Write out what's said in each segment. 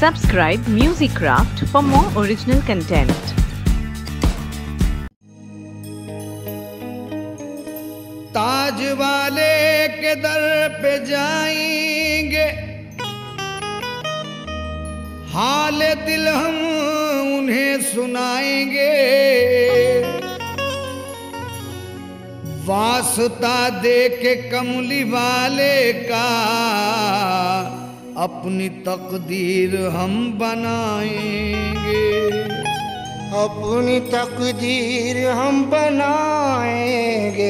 Subscribe Music Craft for more original content. ताज वाले के दर पे जाएंगे, हाल दिल हम उन्हें सुनाएंगे। वास्ता दे के कमली वाले का, अपनी तकदीर हम बनाएंगे। अपनी तकदीर हम बनाएंगे।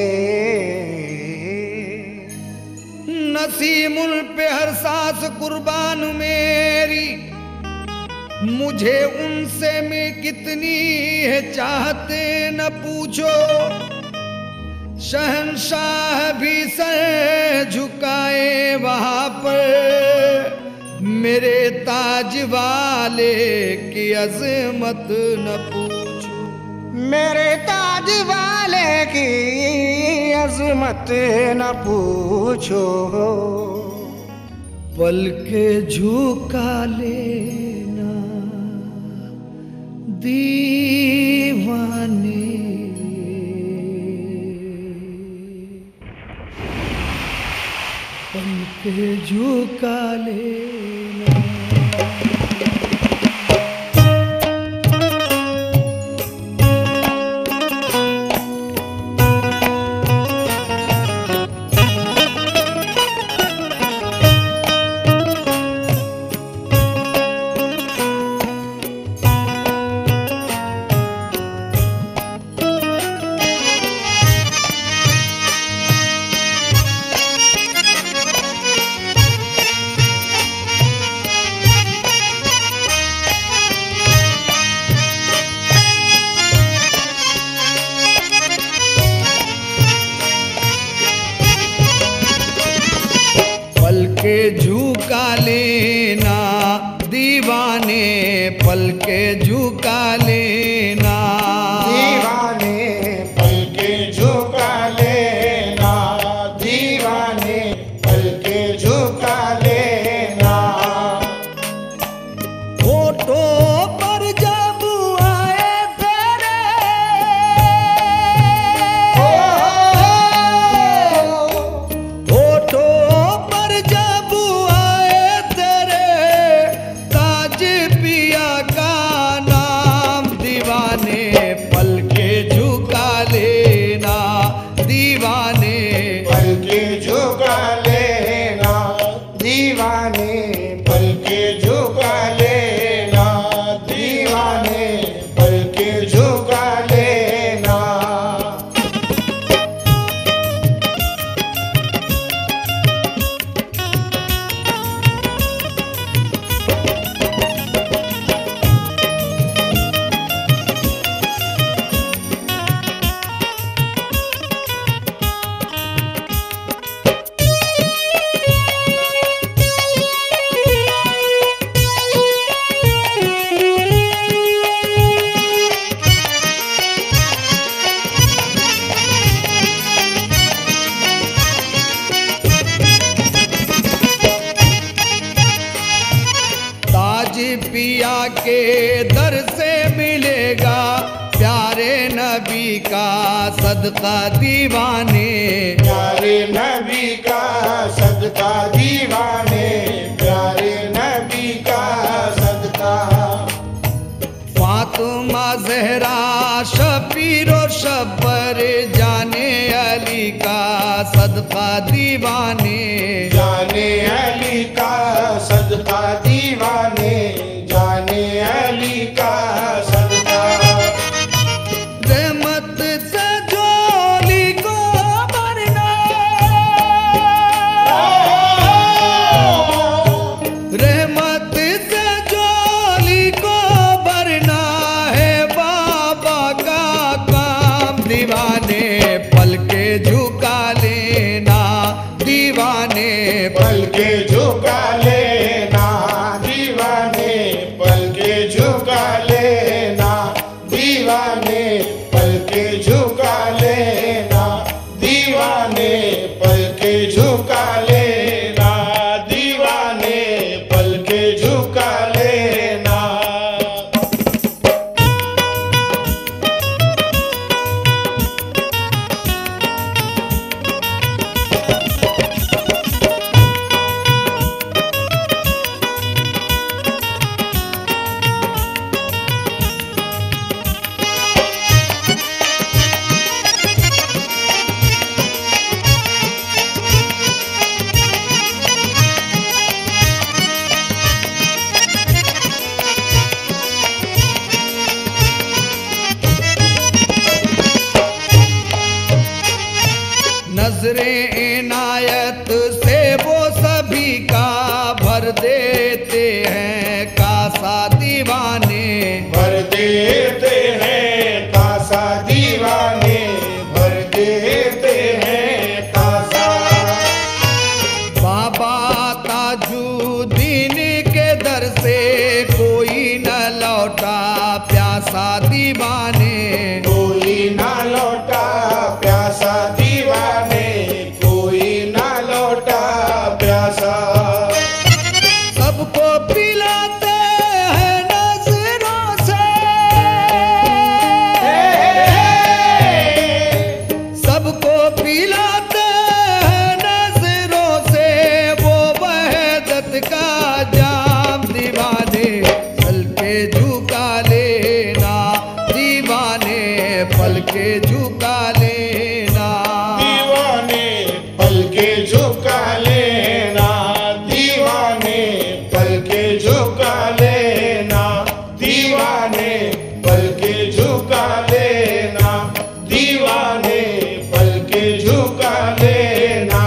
नसीमुल पे हर सांस कुर्बान मेरी, मुझे उनसे मैं कितनी है चाहते न पूछो। शहनशाह भी सर झुकाए वहाँ पर, मेरे ताज वाले की अज़मत न पूछो। मेरे ताज वाले की अज़मत न पूछो। पलके झुका लेना दीवाने। झुका लेना। झुका लेना दीवाने, पलके झुका लेना दीवाने, पलके झुका लेना दीवाने, पलके झुका लेना। होठों पर जब आए तेरे, होठों पर जब पिया के दर से मिलेगा, प्यारे नबी का सदका दीवाने, प्यारे नबी का सदका दीवाने, प्यारे नबी का सदका। फातिमा ज़हरा शफीरो शबरे, जाने अली का सदका दीवाने, जाने अली का सदका दीवाने, जाने अली का सदका। रहमत से झोली को भरना, रहमत से झोली को भरना है बाबा का काम। दीवाने पलके झुका लेना दीवाने, पलके झुका लेना दीवाने, पलके झुका लेना दीवाने, पलके झुका लेना दीवाने, पलके झुका लेना दीवाने, पलके झुका लेना। नजरे इनायत से वो सभी का भर देते हैं कासा दीवाने, भर देते हैं कासा दीवाने, भर देते हैं कासा। बाबा ताजुद्दीन के दर से कोई न लौटा प्यासा दीवाने, कोई न लौटा प्यासा दीवाने, कोई न लौटा प्यासा। सबको पिलाते हैं नजरों से, सबको पिलाते हैं नजरों से वो वहदत का जाम दीवाने। पल के झुका लेना दीवाने, पल के झुका लेना दीवाने, पल के झुका लेना दीवाने, पल के झुका लेना दीवाने, पल के झुका लेना दीवाने, पल के झुका लेना।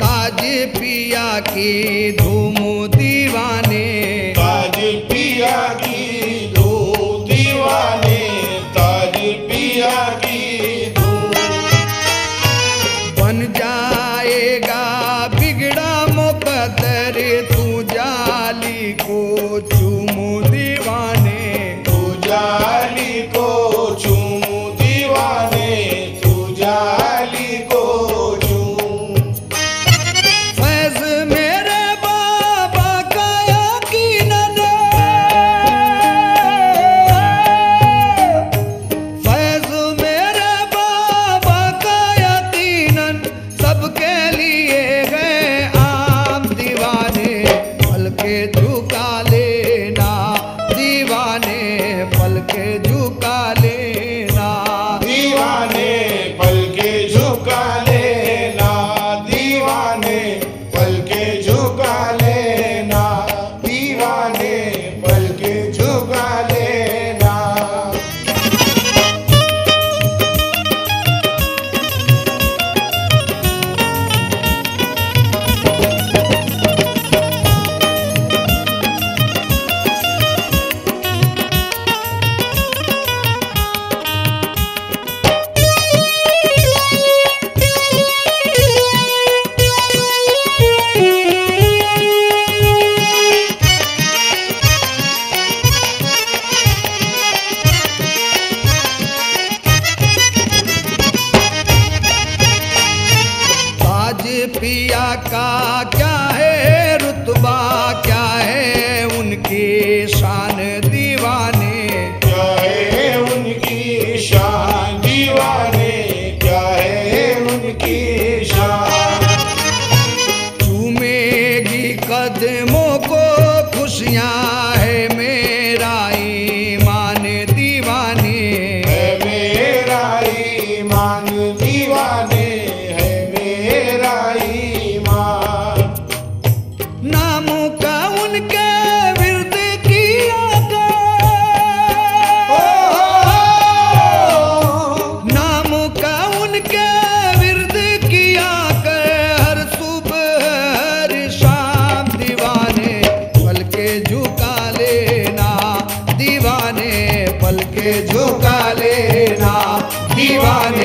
ताज पिया की धूम दीवाने, ताज पिया की धूम दीवाने, ताज पिया की धूम। बन जाएगा बिगड़ा मुकद्दर तू जाली को चूमू दीवाने, तू जाली को चूमू दीवाने, तू जाली को। पिया का क्या है रुतबा, क्या है उनकी शान दीवाने, क्या है उनकी शान दीवाने, क्या है उनकी शान। झूमेगी कदमों को खुशियाँ है मेरा ईमान दीवाने, है मेरा ईमान दीवाने। पल के झुका लेना दीवाने।